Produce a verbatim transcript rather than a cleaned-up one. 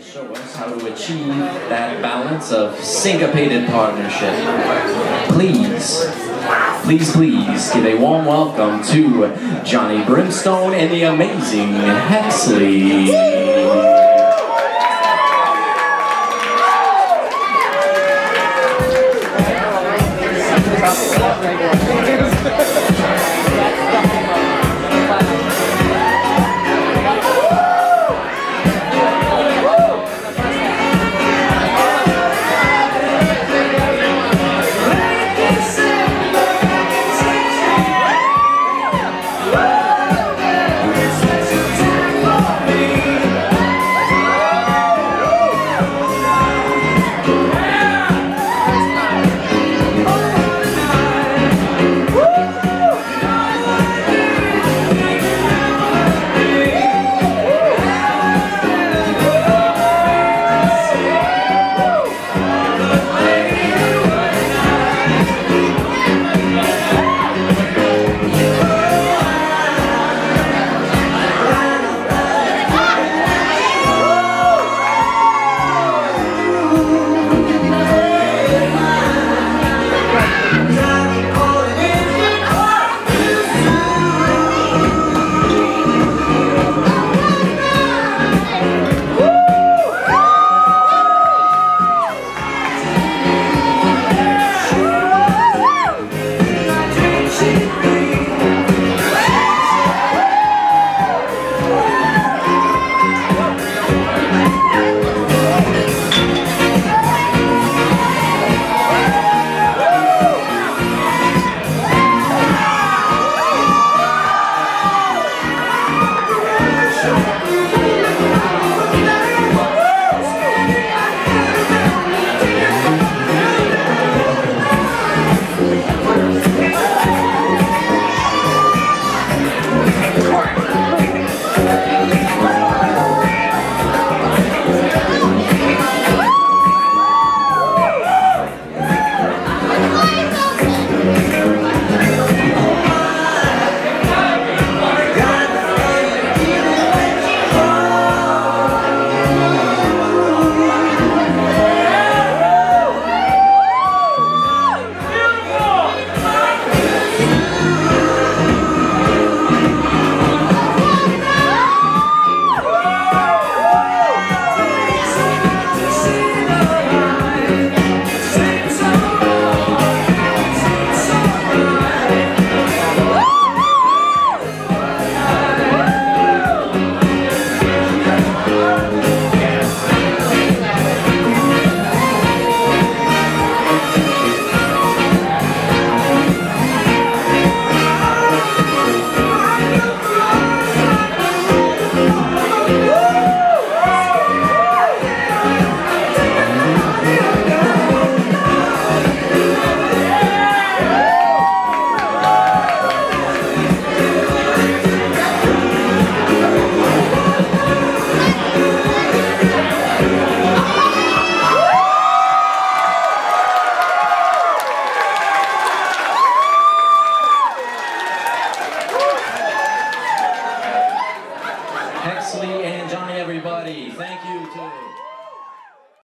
to show us how to achieve that balance of syncopated partnership. Please, please, please give a warm welcome to Johnny Brimstone and the amazing Hexli.